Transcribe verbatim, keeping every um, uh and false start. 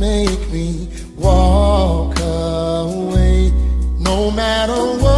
Make me walk away, no matter what.